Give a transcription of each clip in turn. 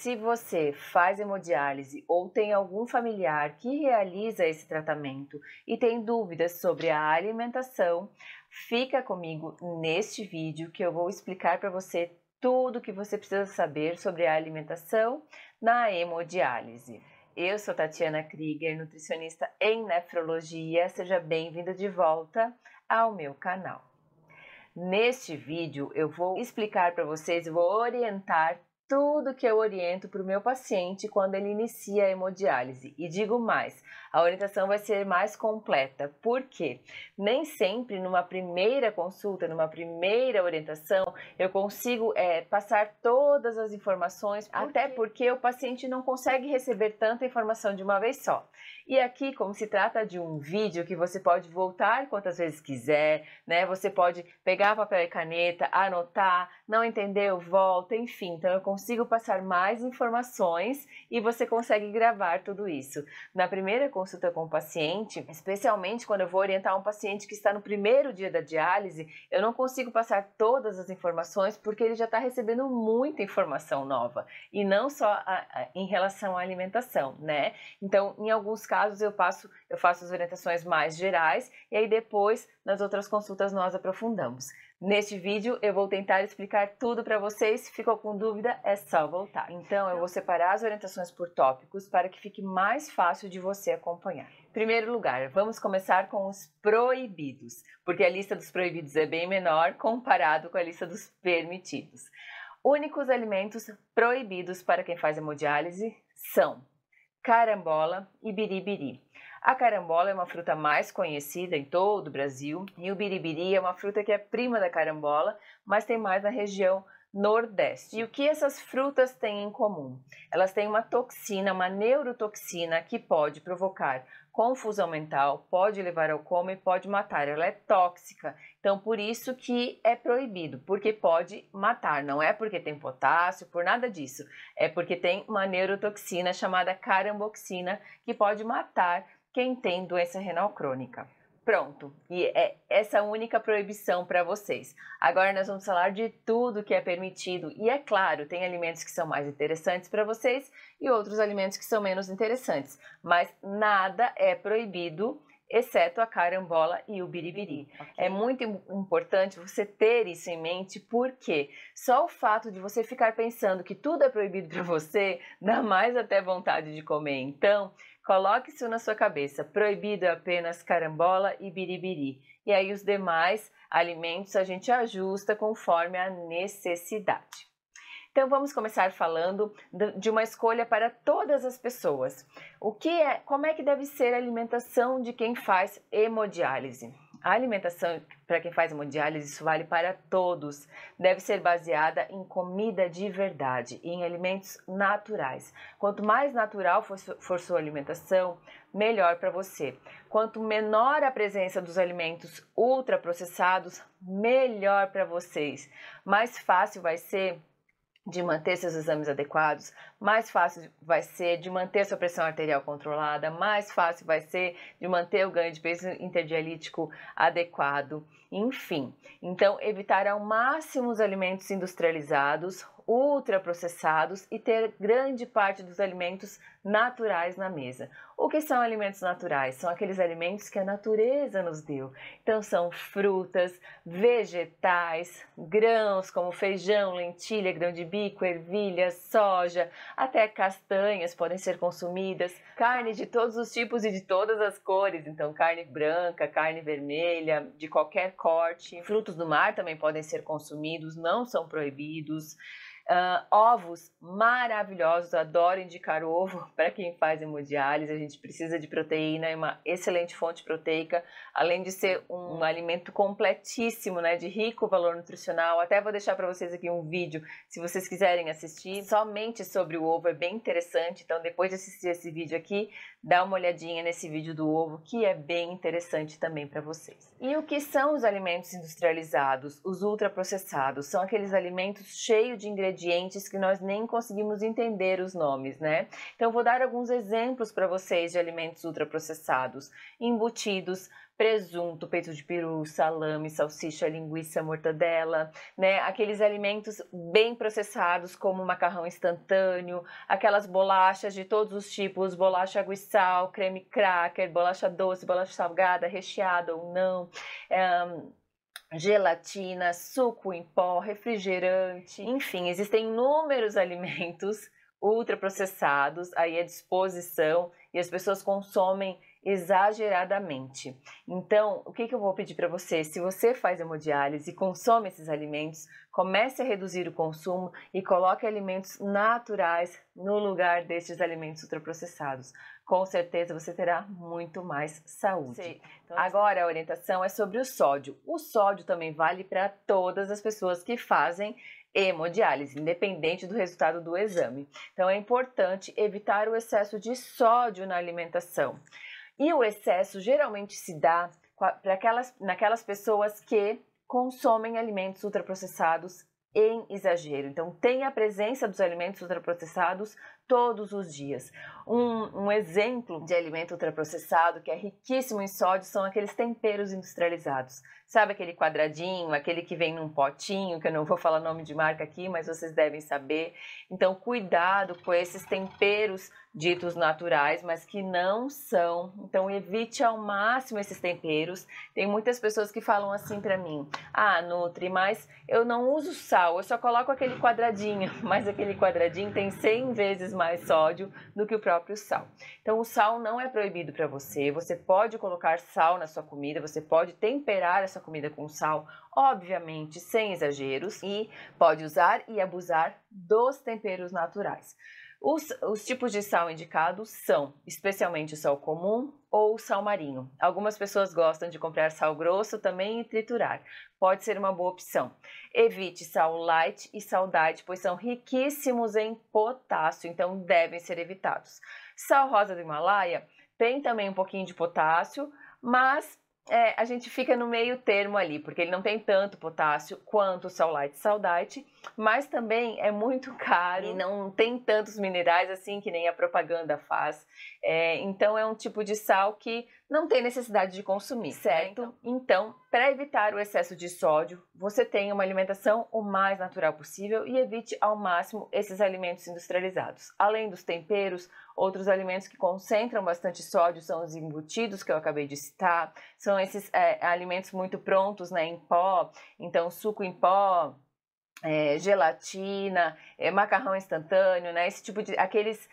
Se você faz hemodiálise ou tem algum familiar que realiza esse tratamento e tem dúvidas sobre a alimentação, fica comigo neste vídeo que eu vou explicar para você tudo o que você precisa saber sobre a alimentação na hemodiálise. Eu sou Tatiana Krüger, nutricionista em nefrologia. Seja bem-vinda de volta ao meu canal. Neste vídeo eu vou explicar para vocês, vou orientar tudo que eu oriento para o meu paciente quando ele inicia a hemodiálise. E digo mais, a orientação vai ser mais completa, porque nem sempre numa primeira consulta, numa primeira orientação, eu consigo passar todas as informações, até porque o paciente não consegue receber tanta informação de uma vez só. E aqui, como se trata de um vídeo que você pode voltar quantas vezes quiser, né? Você pode pegar papel e caneta, anotar, não entendeu, volta, enfim. Então, eu consigo passar mais informações e você consegue gravar tudo isso. Na primeira consulta com o paciente, especialmente quando eu vou orientar um paciente que está no primeiro dia da diálise, eu não consigo passar todas as informações porque ele já está recebendo muita informação nova. E não só em relação à alimentação, né? Então, em alguns casos eu faço as orientações mais gerais e aí depois nas outras consultas nós aprofundamos. Neste vídeo eu vou tentar explicar tudo para vocês, se ficou com dúvida é só voltar. Então eu vou separar as orientações por tópicos para que fique mais fácil de você acompanhar. Em primeiro lugar, vamos começar com os proibidos, porque a lista dos proibidos é bem menor comparado com a lista dos permitidos. Únicos alimentos proibidos para quem faz hemodiálise são carambola e biribiri. A carambola é uma fruta mais conhecida em todo o Brasil e o biribiri é uma fruta que é prima da carambola, mas tem mais na região Nordeste. E o que essas frutas têm em comum? Elas têm uma toxina, uma neurotoxina que pode provocar confusão mental, pode levar ao coma e pode matar. Ela é tóxica, então por isso que é proibido, porque pode matar. Não é porque tem potássio, por nada disso. É porque tem uma neurotoxina chamada caramboxina que pode matar quem tem doença renal crônica. Pronto, e é essa única proibição para vocês. Agora nós vamos falar de tudo que é permitido e é claro, tem alimentos que são mais interessantes para vocês e outros alimentos que são menos interessantes, mas nada é proibido exceto a carambola e o biribiri. Okay. É muito importante você ter isso em mente, porque só o fato de você ficar pensando que tudo é proibido para você, dá mais até vontade de comer. Então, coloque isso na sua cabeça, proibido é apenas carambola e biribiri. E aí os demais alimentos a gente ajusta conforme a necessidade. Então vamos começar falando de uma escolha para todas as pessoas. Como é que deve ser a alimentação de quem faz hemodiálise? A alimentação para quem faz hemodiálise, isso vale para todos, deve ser baseada em comida de verdade e em alimentos naturais. Quanto mais natural for sua alimentação, melhor para você. Quanto menor a presença dos alimentos ultraprocessados, melhor para vocês. Mais fácil vai ser de manter seus exames adequados, mais fácil vai ser de manter sua pressão arterial controlada, mais fácil vai ser de manter o ganho de peso interdialítico adequado, enfim. Então, evitar ao máximo os alimentos industrializados, ultraprocessados e ter grande parte dos alimentos naturais na mesa. O que são alimentos naturais? São aqueles alimentos que a natureza nos deu. Então são frutas, vegetais, grãos como feijão, lentilha, grão de bico, ervilha, soja, até castanhas podem ser consumidas, carne de todos os tipos e de todas as cores, então carne branca, carne vermelha, de qualquer corte. Frutos do mar também podem ser consumidos, não são proibidos. Ovos maravilhosos, adoro indicar ovo para quem faz hemodiálise, a gente precisa de proteína, é uma excelente fonte proteica, além de ser um alimento completíssimo, né, de rico valor nutricional. Até vou deixar para vocês aqui um vídeo, se vocês quiserem assistir, somente sobre o ovo, é bem interessante, então depois de assistir esse vídeo aqui, dá uma olhadinha nesse vídeo do ovo, que é bem interessante também para vocês. E o que são os alimentos industrializados, os ultraprocessados? São aqueles alimentos cheios de ingredientes ingredientes que nós nem conseguimos entender os nomes, né? Então, vou dar alguns exemplos para vocês de alimentos ultraprocessados: embutidos, presunto, peito de peru, salame, salsicha, linguiça, mortadela, né? Aqueles alimentos bem processados como macarrão instantâneo, aquelas bolachas de todos os tipos, bolacha aguissal, creme cracker, bolacha doce, bolacha salgada, recheada ou não, gelatina, suco em pó, refrigerante, enfim, existem inúmeros alimentos ultraprocessados aí à disposição e as pessoas consomem exageradamente. Então, o que eu vou pedir para você? Se você faz hemodiálise e consome esses alimentos, comece a reduzir o consumo e coloque alimentos naturais no lugar destes alimentos ultraprocessados. Com certeza você terá muito mais saúde. Então, agora a orientação é sobre o sódio. O sódio também vale para todas as pessoas que fazem hemodiálise, independente do resultado do exame. Então é importante evitar o excesso de sódio na alimentação. E o excesso geralmente se dá naquelas pessoas que consomem alimentos ultraprocessados em exagero. Então, tem a presença dos alimentos ultraprocessados todos os dias. Um exemplo de alimento ultraprocessado que é riquíssimo em sódio são aqueles temperos industrializados. Sabe aquele quadradinho, aquele que vem num potinho, que eu não vou falar nome de marca aqui, mas vocês devem saber. Então, cuidado com esses temperos ditos naturais, mas que não são. Então, evite ao máximo esses temperos. Tem muitas pessoas que falam assim pra mim: ah, Nutri, mas eu não uso sal, eu só coloco aquele quadradinho. Mas aquele quadradinho tem 100 vezes mais sódio do que o próprio sal. Então, o sal não é proibido pra você. Você pode colocar sal na sua comida, você pode temperar a sua comida com sal, obviamente sem exageros, e pode usar e abusar dos temperos naturais. Os tipos de sal indicados são especialmente o sal comum ou o sal marinho. Algumas pessoas gostam de comprar sal grosso também e triturar. Pode ser uma boa opção. Evite sal light e sal diet, pois são riquíssimos em potássio, então devem ser evitados. Sal rosa do Himalaia tem também um pouquinho de potássio, mas a gente fica no meio termo ali, porque ele não tem tanto potássio quanto o sal light e sal diet, mas também é muito caro e não tem tantos minerais assim que nem a propaganda faz. Então é um tipo de sal que não tem necessidade de consumir, certo? Então, para evitar o excesso de sódio, você tenha uma alimentação o mais natural possível e evite ao máximo esses alimentos industrializados. Além dos temperos, outros alimentos que concentram bastante sódio são os embutidos que eu acabei de citar, são esses alimentos muito prontos, né, em pó, então suco em pó, gelatina, macarrão instantâneo, né, esse tipo de, aqueles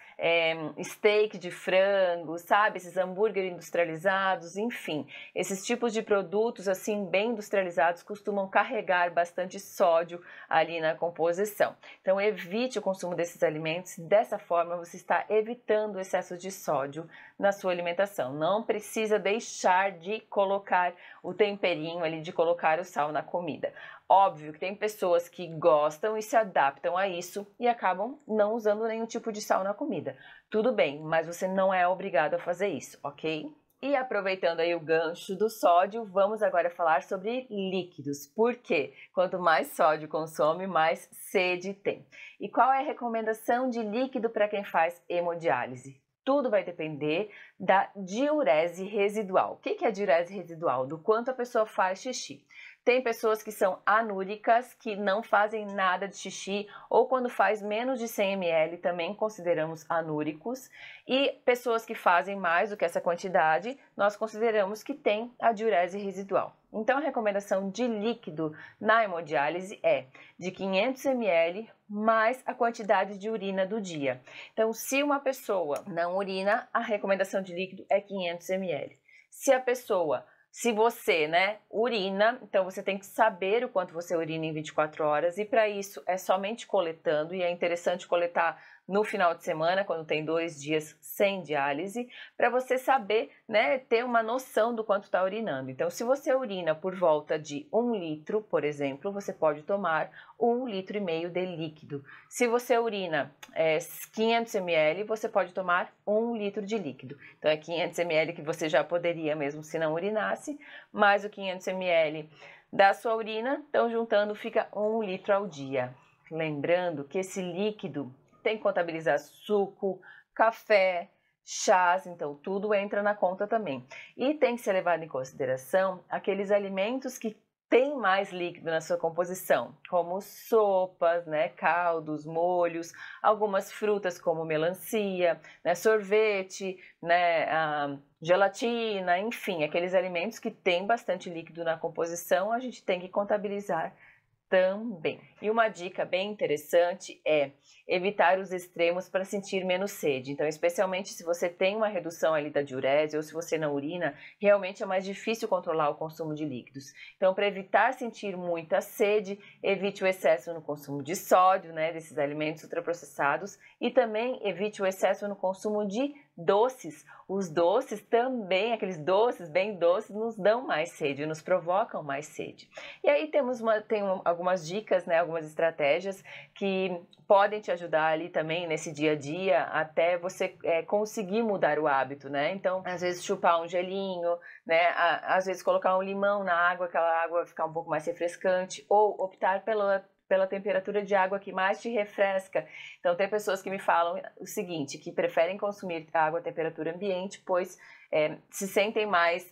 steak de frango, sabe, esses hambúrguer industrializados, enfim, esses tipos de produtos assim bem industrializados costumam carregar bastante sódio ali na composição. Então evite o consumo desses alimentos, dessa forma você está evitando o excesso de sódio na sua alimentação. Não precisa deixar de colocar o temperinho ali, de colocar o sal na comida. Óbvio que tem pessoas que gostam e se adaptam a isso e acabam não usando nenhum tipo de sal na comida. Tudo bem, mas você não é obrigado a fazer isso, ok? E aproveitando aí o gancho do sódio, vamos agora falar sobre líquidos. Por quê? Quanto mais sódio consome, mais sede tem. E qual é a recomendação de líquido para quem faz hemodiálise? Tudo vai depender da diurese residual. O que é a diurese residual? Do quanto a pessoa faz xixi. Tem pessoas que são anúricas, que não fazem nada de xixi, ou quando faz menos de 100 ml, também consideramos anúricos. E pessoas que fazem mais do que essa quantidade, nós consideramos que tem a diurese residual. Então, a recomendação de líquido na hemodiálise é de 500 ml mais a quantidade de urina do dia. Então, se uma pessoa não urina, a recomendação de líquido é 500 ml. Se você, né, urina, então você tem que saber o quanto você urina em 24 horas e para isso é somente coletando, e é interessante coletar no final de semana, quando tem 2 dias sem diálise, para você saber, né, ter uma noção do quanto está urinando. Então, se você urina por volta de 1 litro, por exemplo, você pode tomar 1,5 litro de líquido. Se você urina 500 ml, você pode tomar 1 litro de líquido. Então, é 500 ml que você já poderia mesmo se não urinasse, mais o 500 ml da sua urina, então juntando fica 1 litro ao dia. Lembrando que esse líquido tem que contabilizar suco, café, chás, então tudo entra na conta também. E tem que ser levado em consideração aqueles alimentos que têm mais líquido na sua composição, como sopas, né, caldos, molhos, algumas frutas como melancia, né, sorvete, né, gelatina, enfim, aqueles alimentos que têm bastante líquido na composição, a gente tem que contabilizar também. E uma dica bem interessante é evitar os extremos para sentir menos sede. Então, especialmente se você tem uma redução ali da diurese ou se você não urina, realmente é mais difícil controlar o consumo de líquidos. Então, para evitar sentir muita sede, evite o excesso no consumo de sódio, né, desses alimentos ultraprocessados, e também evite o excesso no consumo de doces. Os doces também, aqueles doces bem doces, nos dão mais sede, nos provocam mais sede. E aí temos algumas dicas, né, algumas estratégias que podem te ajudar ali também nesse dia a dia até você conseguir mudar o hábito, né? Então, às vezes chupar um gelinho, né? Às vezes colocar um limão na água, aquela água ficar um pouco mais refrescante, ou optar pela temperatura de água que mais te refresca. Então, tem pessoas que me falam o seguinte, que preferem consumir água à temperatura ambiente, pois se sentem mais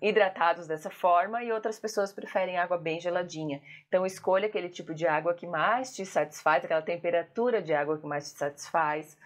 hidratados dessa forma, e outras pessoas preferem água bem geladinha. Então, escolha aquele tipo de água que mais te satisfaz, aquela temperatura de água que mais te satisfaz.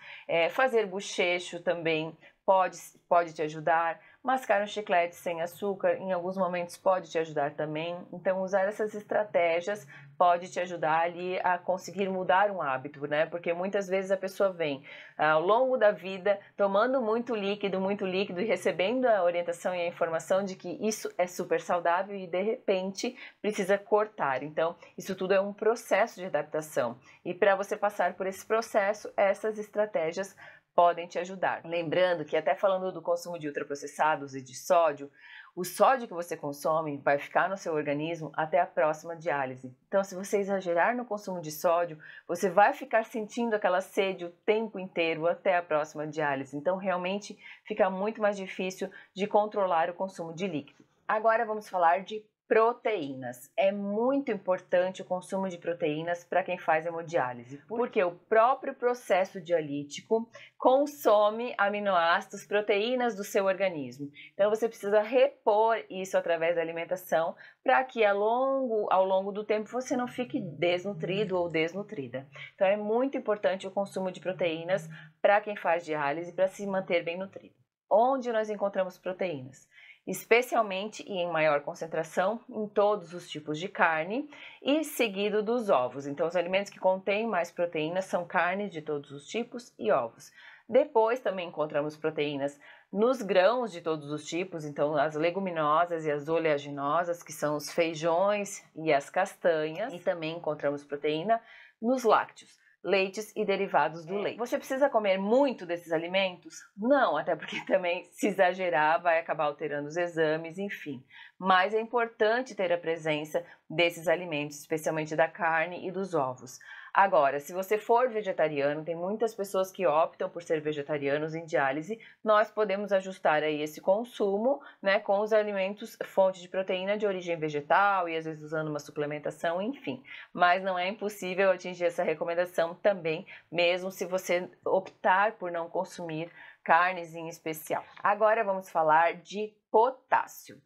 Fazer bochecho também pode te ajudar. Mascar um chiclete sem açúcar, em alguns momentos, pode te ajudar também. Então, usar essas estratégias pode te ajudar ali a conseguir mudar um hábito, né? Porque muitas vezes a pessoa vem ao longo da vida tomando muito líquido e recebendo a orientação e a informação de que isso é super saudável e de repente precisa cortar. Então, isso tudo é um processo de adaptação. E para você passar por esse processo, essas estratégias podem te ajudar. Lembrando que até falando do consumo de ultraprocessados e de sódio, o sódio que você consome vai ficar no seu organismo até a próxima diálise. Então, se você exagerar no consumo de sódio, você vai ficar sentindo aquela sede o tempo inteiro até a próxima diálise. Então, realmente fica muito mais difícil de controlar o consumo de líquido. Agora vamos falar de proteínas. É muito importante o consumo de proteínas para quem faz hemodiálise, porque o próprio processo dialítico consome aminoácidos, proteínas do seu organismo. Então você precisa repor isso através da alimentação para que ao longo do tempo você não fique desnutrido ou desnutrida. Então é muito importante o consumo de proteínas para quem faz diálise para se manter bem nutrido. Onde nós encontramos proteínas? Especialmente e em maior concentração em todos os tipos de carne e seguido dos ovos. Então, os alimentos que contêm mais proteínas são carnes de todos os tipos e ovos. Depois também encontramos proteínas nos grãos de todos os tipos, então as leguminosas e as oleaginosas, que são os feijões e as castanhas, e também encontramos proteína nos lácteos, leites e derivados do leite. Você precisa comer muito desses alimentos? Não, até porque também se exagerar vai acabar alterando os exames, enfim. Mas é importante ter a presença desses alimentos, especialmente da carne e dos ovos. Agora, se você for vegetariano, tem muitas pessoas que optam por ser vegetarianos em diálise, nós podemos ajustar aí esse consumo, né, com os alimentos fonte de proteína de origem vegetal e às vezes usando uma suplementação, enfim. Mas não é impossível atingir essa recomendação também, mesmo se você optar por não consumir carnes em especial. Agora vamos falar de potássio.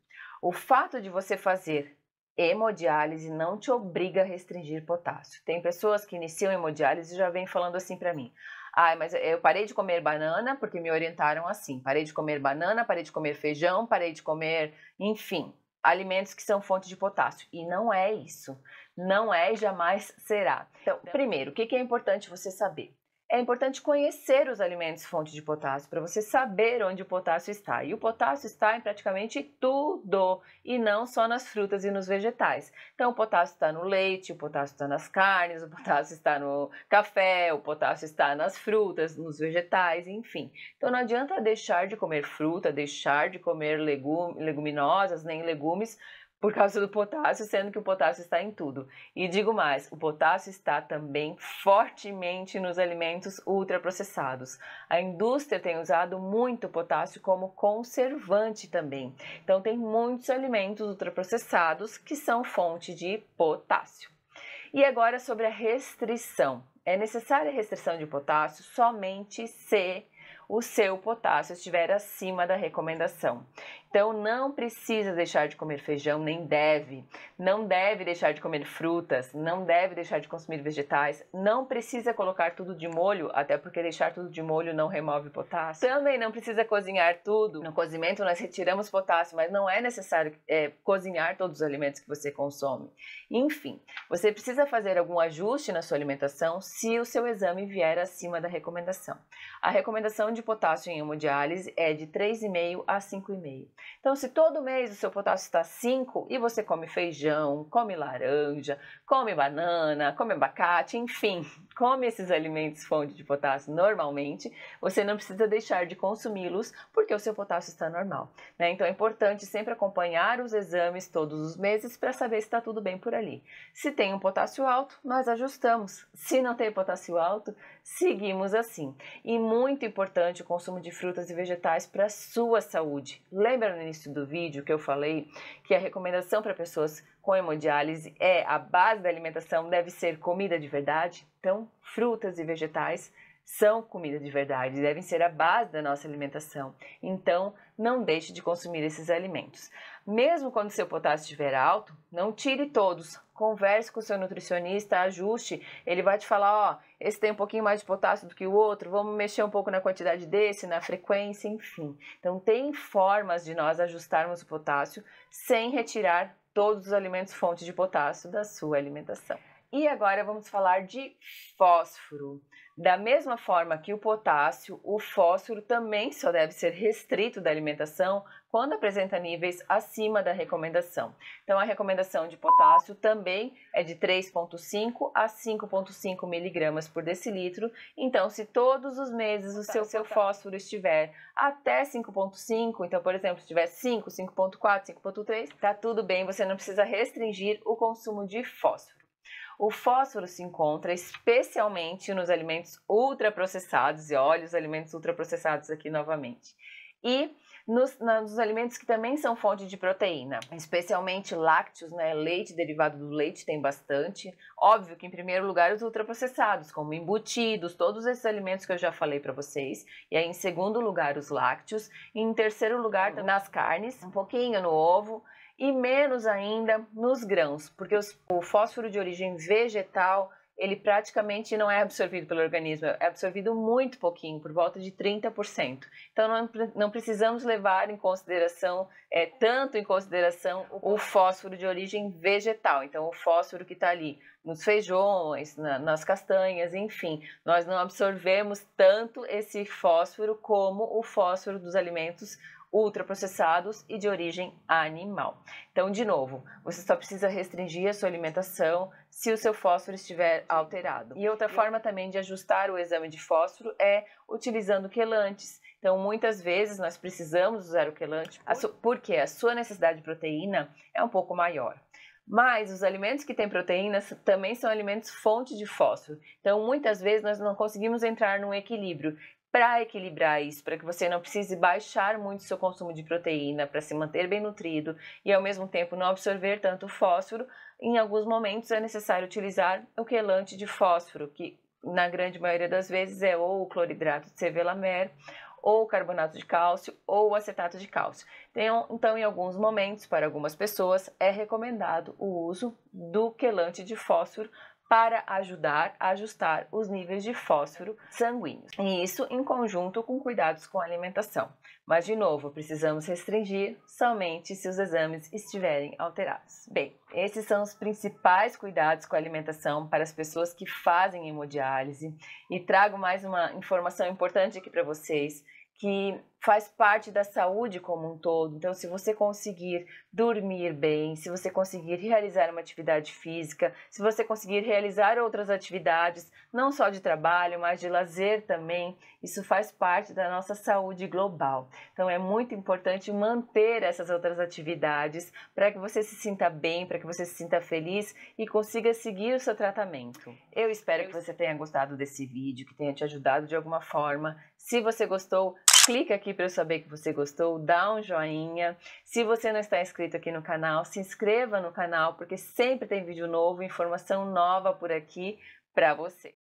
O fato de você fazer hemodiálise não te obriga a restringir potássio. Tem pessoas que iniciam hemodiálise e já vêm falando assim para mim: ai, mas eu parei de comer banana porque me orientaram assim, parei de comer banana, parei de comer feijão, parei de comer, enfim, alimentos que são fonte de potássio. E não é isso, não é e jamais será. Então, primeiro, o que é importante você saber? É importante conhecer os alimentos fonte de potássio para você saber onde o potássio está. E o potássio está em praticamente tudo, e não só nas frutas e nos vegetais. Então o potássio está no leite, o potássio está nas carnes, o potássio está no café, o potássio está nas frutas, nos vegetais, enfim. Então não adianta deixar de comer fruta, deixar de comer leguminosas, nem legumes, por causa do potássio, sendo que o potássio está em tudo. E digo mais, o potássio está também fortemente nos alimentos ultraprocessados. A indústria tem usado muito potássio como conservante também. Então tem muitos alimentos ultraprocessados que são fonte de potássio. E agora sobre a restrição. É necessária a restrição de potássio somente se o seu potássio estiver acima da recomendação. Então, não precisa deixar de comer feijão, nem deve. Não deve deixar de comer frutas, não deve deixar de consumir vegetais. Não precisa colocar tudo de molho, até porque deixar tudo de molho não remove potássio. Também não precisa cozinhar tudo. No cozimento, nós retiramos potássio, mas não é necessário cozinhar todos os alimentos que você consome. Enfim, você precisa fazer algum ajuste na sua alimentação se o seu exame vier acima da recomendação. A recomendação de potássio em hemodiálise é de 3,5 a 5,5. Então, se todo mês o seu potássio está 5 e você come feijão, come laranja, come banana, come abacate, enfim, come esses alimentos fonte de potássio normalmente, você não precisa deixar de consumi-los porque o seu potássio está normal, né? Então, é importante sempre acompanhar os exames todos os meses para saber se está tudo bem por ali. Se tem um potássio alto, nós ajustamos. Se não tem potássio alto, seguimos assim. E muito importante o consumo de frutas e vegetais para a sua saúde. Lembra no início do vídeo que eu falei que a recomendação para pessoas com hemodiálise é a base da alimentação deve ser comida de verdade? Então, frutas e vegetais são comida de verdade, devem ser a base da nossa alimentação. Então, não deixe de consumir esses alimentos. Mesmo quando seu potássio estiver alto, não tire todos. Converse com o seu nutricionista, ajuste. Ele vai te falar, ó, esse tem um pouquinho mais de potássio do que o outro, vamos mexer um pouco na quantidade desse, na frequência, enfim. Então, tem formas de nós ajustarmos o potássio sem retirar todos os alimentos fonte de potássio da sua alimentação. E agora vamos falar de fósforo. Da mesma forma que o potássio, o fósforo também só deve ser restrito da alimentação quando apresenta níveis acima da recomendação. Então, a recomendação de potássio também é de 3,5 a 5,5 miligramas por decilitro. Então, se todos os meses o seu fósforo estiver até 5,5, então, por exemplo, se tiver 5, 5,4, 5,3, tá tudo bem, você não precisa restringir o consumo de fósforo. O fósforo se encontra especialmente nos alimentos ultraprocessados, e olha os alimentos ultraprocessados aqui novamente, e nos alimentos que também são fonte de proteína, especialmente lácteos, né? Leite, derivado do leite tem bastante. Óbvio que em primeiro lugar os ultraprocessados, como embutidos, todos esses alimentos que eu já falei para vocês. E aí em segundo lugar os lácteos, e em terceiro lugar nas carnes, um pouquinho no ovo, e menos ainda nos grãos, porque o fósforo de origem vegetal, ele praticamente não é absorvido pelo organismo, é absorvido muito pouquinho, por volta de 30%. Então, não precisamos levar em consideração, tanto em consideração, o fósforo de origem vegetal. Então, o fósforo que está ali nos feijões, nas castanhas, enfim, nós não absorvemos tanto esse fósforo como o fósforo dos alimentos ultraprocessados e de origem animal. Então, de novo, você só precisa restringir a sua alimentação se o seu fósforo estiver alterado. E outra forma também de ajustar o exame de fósforo é utilizando quelantes. Então, muitas vezes nós precisamos usar o quelante porque a sua necessidade de proteína é um pouco maior. Mas os alimentos que têm proteínas também são alimentos fonte de fósforo. Então, muitas vezes nós não conseguimos entrar num equilíbrio. Para equilibrar isso, para que você não precise baixar muito seu consumo de proteína, para se manter bem nutrido e ao mesmo tempo não absorver tanto fósforo, em alguns momentos é necessário utilizar o quelante de fósforo, que na grande maioria das vezes é ou o cloridrato de sevelamer, ou carbonato de cálcio, ou acetato de cálcio. Então, em alguns momentos, para algumas pessoas, é recomendado o uso do quelante de fósforo para ajudar a ajustar os níveis de fósforo sanguíneos. E isso em conjunto com cuidados com a alimentação. Mas, de novo, precisamos restringir somente se os exames estiverem alterados. Bem, esses são os principais cuidados com a alimentação para as pessoas que fazem hemodiálise. E trago mais uma informação importante aqui para vocês, que faz parte da saúde como um todo. Então, se você conseguir dormir bem, se você conseguir realizar uma atividade física, se você conseguir realizar outras atividades, não só de trabalho, mas de lazer também, isso faz parte da nossa saúde global. Então, é muito importante manter essas outras atividades para que você se sinta bem, para que você se sinta feliz e consiga seguir o seu tratamento. Eu espero que você tenha gostado desse vídeo, que tenha te ajudado de alguma forma. Se você gostou, Clica aqui para eu saber que você gostou, dá um joinha. Se você não está inscrito aqui no canal, se inscreva no canal, porque sempre tem vídeo novo, informação nova por aqui para você.